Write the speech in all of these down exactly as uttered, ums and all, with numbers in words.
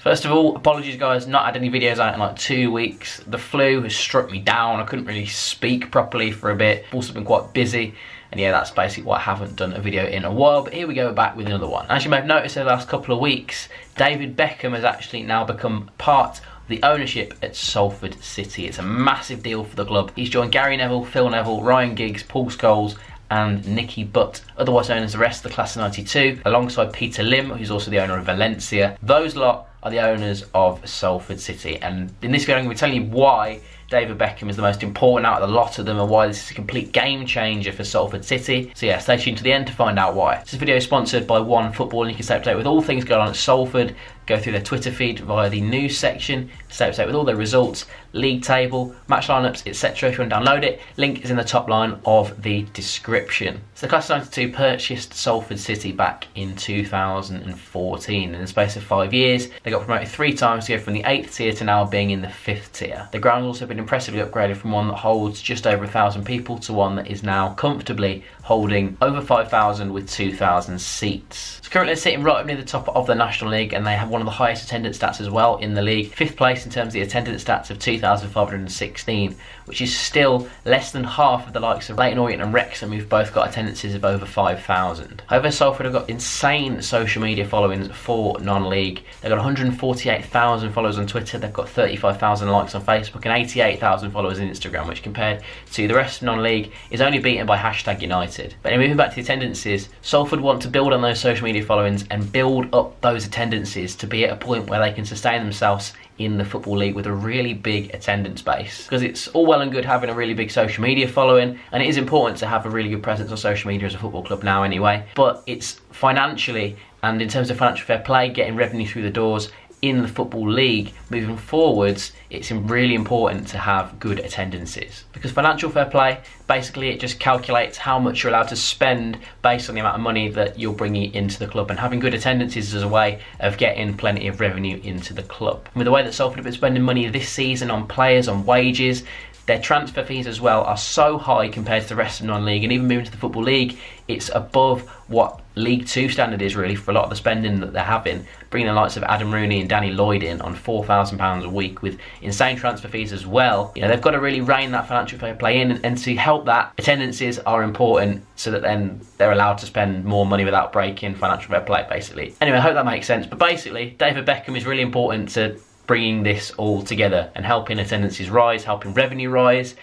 First of all, apologies guys, not had any videos out in like two weeks. The flu has struck me down, I couldn't really speak properly for a bit. I've also been quite busy, and yeah, that's basically why I haven't done a video in a while, but here we go back with another one. As you may have noticed in the last couple of weeks, David Beckham has actually now become part of the ownership at Salford City. It's a massive deal for the club. He's joined Gary Neville, Phil Neville, Ryan Giggs, Paul Scholes, and Nicky Butt, otherwise known as the rest of the Class of ninety-two, alongside Peter Lim, who's also the owner of Valencia. Those lot are the owners of Salford City, and in this video I'm going to be telling you why David Beckham is the most important out of the lot of them and why this is a complete game changer for Salford City. So yeah, stay tuned to the end to find out why. This video is sponsored by OneFootball, and you can stay up to date with all things going on at Salford. Go through their Twitter feed via the news section, stay up to date with all their results, league table, match lineups, et cetera. If you want to download it, link is in the top line of the description. So the Class of ninety-two purchased Salford City back in two thousand fourteen. In the space of five years, they got promoted three times to go from the eighth tier to now being in the fifth tier. The ground's also been impressively upgraded from one that holds just over a thousand people to one that is now comfortably holding over five thousand with two thousand seats. So currently they're sitting right up near the top of the National League, and they have one of the highest attendance stats as well in the league. Fifth place in terms of the attendance stats of two thousand five hundred sixteen, which is still less than half of the likes of Leighton Orient and Wrexham, who've both got attendances of over five thousand. However, Salford have got insane social media followings for non-league. They've got one hundred forty-eight thousand followers on Twitter, they've got thirty-five thousand likes on Facebook, and eighty-eight thousand followers on Instagram, which compared to the rest of non-league is only beaten by hashtag United. But moving back to the attendances, Salford want to build on those social media followings and build up those attendances to be at a point where they can sustain themselves in the Football League with a really big attendance base. Because it's all well and good having a really big social media following, and it is important to have a really good presence on social media as a football club now anyway, but it's financially, and in terms of financial fair play, getting revenue through the doors in the Football League moving forwards, it's really important to have good attendances. Because financial fair play, basically it just calculates how much you're allowed to spend based on the amount of money that you're bringing into the club, and having good attendances is a way of getting plenty of revenue into the club. And with the way that Salford have been spending money this season on players, on wages, their transfer fees as well are so high compared to the rest of non-league, and even moving to the Football League, it's above what League two standard is really for a lot of the spending that they're having, bringing the likes of Adam Rooney and Danny Lloyd in on four thousand pounds a week with insane transfer fees as well. You know, they've got to really rein that financial fair play in, and, and to help that, attendances are important so that then they're allowed to spend more money without breaking financial fair play, basically. Anyway, I hope that makes sense, but basically, David Beckham is really important to bringing this all together and helping attendances rise, helping revenue rise.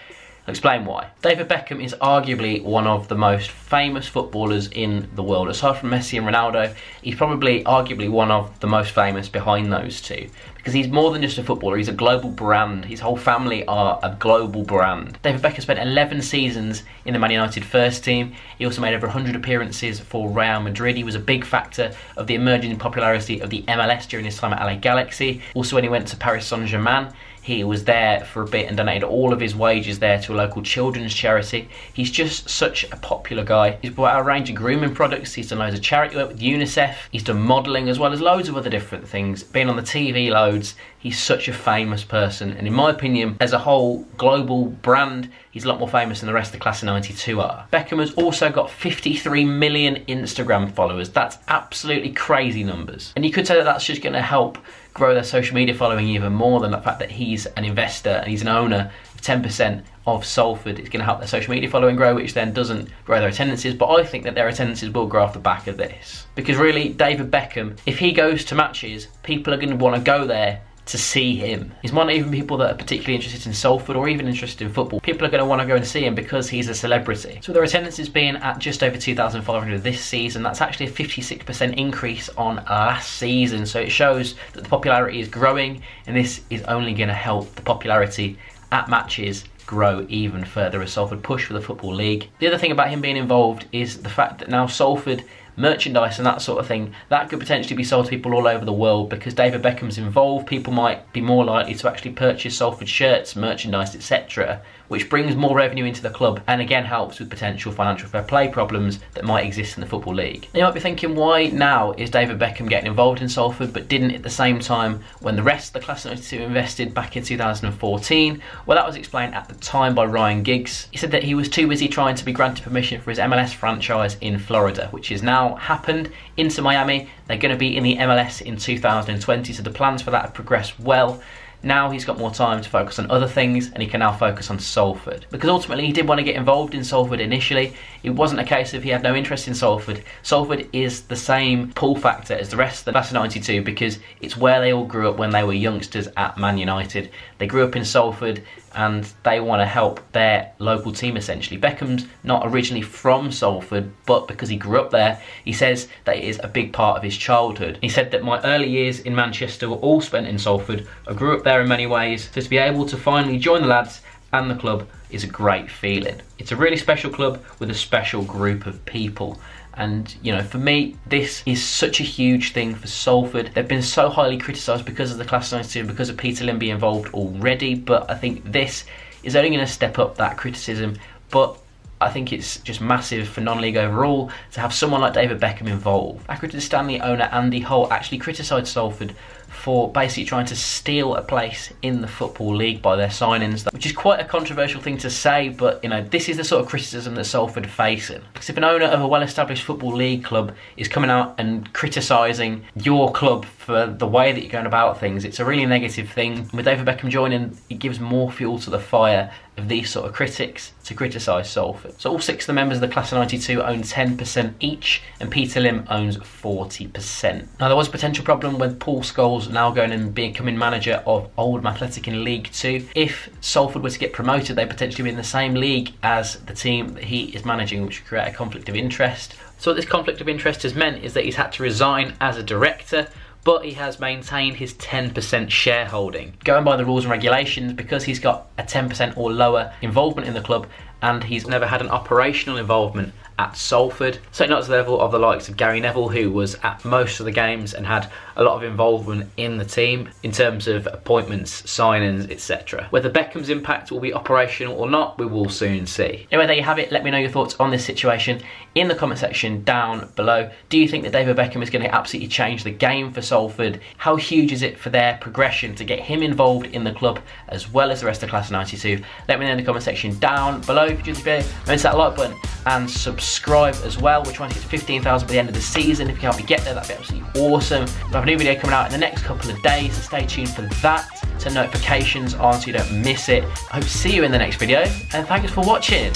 I'll explain why. David Beckham is arguably one of the most famous footballers in the world. Aside from Messi and Ronaldo, he's probably arguably one of the most famous behind those two. Because he's more than just a footballer, he's a global brand. His whole family are a global brand. David Beckham spent eleven seasons in the Man United first team. He also made over one hundred appearances for Real Madrid. He was a big factor of the emerging popularity of the M L S during his time at L A Galaxy. Also, when he went to Paris Saint-Germain, he was there for a bit and donated all of his wages there to a local children's charity. He's just such a popular guy. He's brought out a range of grooming products. He's done loads of charity work with UNICEF. He's done modelling as well as loads of other different things. Being on the T V loads, he's such a famous person. And in my opinion, as a whole global brand, he's a lot more famous than the rest of the Class of ninety-two are. Beckham has also got fifty-three million Instagram followers. That's absolutely crazy numbers. And you could say that that's just going to help grow their social media following even more than the fact that he's an investor and he's an owner of ten percent of Salford. It's going to help their social media following grow, which then doesn't grow their attendances, but I think that their attendances will grow off the back of this. Because really, David Beckham, if he goes to matches, people are going to want to go there to see him. He's not even people that are particularly interested in Salford or even interested in football. People are going to want to go and see him because he's a celebrity. So their attendances being at just over two thousand five hundred this season, that's actually a fifty-six percent increase on last season. So it shows that the popularity is growing, and this is only going to help the popularity at matches grow even further as Salford push for the Football League. The other thing about him being involved is the fact that now Salford merchandise and that sort of thing, that could potentially be sold to people all over the world. Because David Beckham's involved, people might be more likely to actually purchase Salford shirts, merchandise, et cetera, which brings more revenue into the club and again helps with potential financial fair play problems that might exist in the Football League. Now you might be thinking, why now is David Beckham getting involved in Salford but didn't at the same time when the rest of the Class of ninety-two invested back in two thousand fourteen? Well, that was explained at the time by Ryan Giggs. He said that he was too busy trying to be granted permission for his M L S franchise in Florida, which has now happened into Miami. They're going to be in the M L S in two thousand twenty, so the plans for that have progressed well. Now he's got more time to focus on other things and he can now focus on Salford. Because ultimately he did want to get involved in Salford initially. It wasn't a case of he had no interest in Salford. Salford is the same pull factor as the rest of the Class of ninety-two because it's where they all grew up when they were youngsters at Man United. They grew up in Salford and they want to help their local team essentially. Beckham's not originally from Salford, but because he grew up there, he says that it is a big part of his childhood. He said that my early years in Manchester were all spent in Salford. I grew up there in many ways, so to be able to finally join the lads and the club is a great feeling. It's a really special club with a special group of people. And, you know, for me, this is such a huge thing for Salford. They've been so highly criticised because of the Class of ninety-two and because of Peter Lim being involved already. But I think this is only going to step up that criticism. But I think it's just massive for non-league overall to have someone like David Beckham involved. Accrington Stanley owner Andy Holt actually criticised Salford for basically trying to steal a place in the Football League by their signings, which is quite a controversial thing to say, but you know, this is the sort of criticism that Salford are facing. Because if an owner of a well-established Football League club is coming out and criticising your club for the way that you're going about things, it's a really negative thing. With David Beckham joining, it gives more fuel to the fire of these sort of critics to criticise Salford. So all six of the members of the Class of ninety-two own ten percent each, and Peter Lim owns forty percent. Now there was a potential problem with Paul Scholes now going and becoming manager of Oldham Athletic in League two. If Salford were to get promoted, they'd potentially be in the same league as the team that he is managing, which would create a conflict of interest. So what this conflict of interest has meant is that he's had to resign as a director, but he has maintained his ten percent shareholding. Going by the rules and regulations, because he's got a ten percent or lower involvement in the club, and he's never had an operational involvement at Salford, so not to the level of the likes of Gary Neville, who was at most of the games and had a lot of involvement in the team in terms of appointments, signings, et cetera. Whether Beckham's impact will be operational or not, we will soon see. Anyway, there you have it. Let me know your thoughts on this situation in the comment section down below. Do you think that David Beckham is going to absolutely change the game for Salford? How huge is it for their progression to get him involved in the club as well as the rest of Class of ninety-two? Let me know in the comment section down below. If you enjoyed this video, remember to hit that like button and subscribe as well. We're trying to get to fifteen thousand by the end of the season. If you can help me get there, that'd be absolutely awesome. We'll have a new video coming out in the next couple of days, so stay tuned for that. Turn notifications on so you don't miss it. I hope to see you in the next video, and thanks for watching.